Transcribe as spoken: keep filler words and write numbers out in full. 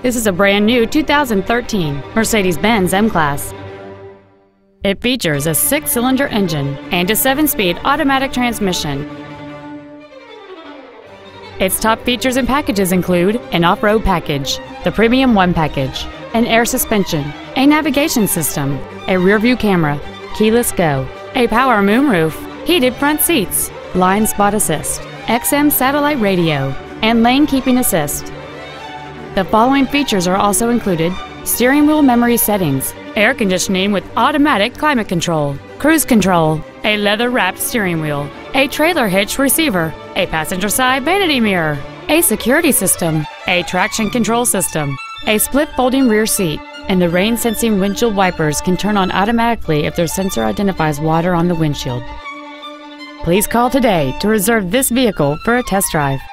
This is a brand-new two thousand thirteen Mercedes-Benz M Class. It features a six-cylinder engine and a seven-speed automatic transmission. Its top features and packages include an off-road package, the Premium One package, an air suspension, a navigation system, a rear-view camera, keyless go, a power moonroof, heated front seats, blind spot assist, X M satellite radio, and lane keeping assist. The following features are also included: steering wheel memory settings, air conditioning with automatic climate control, cruise control, a leather-wrapped steering wheel, a trailer hitch receiver, a passenger side vanity mirror, a security system, a traction control system, a split folding rear seat, and the rain-sensing windshield wipers can turn on automatically if their sensor identifies water on the windshield. Please call today to reserve this vehicle for a test drive.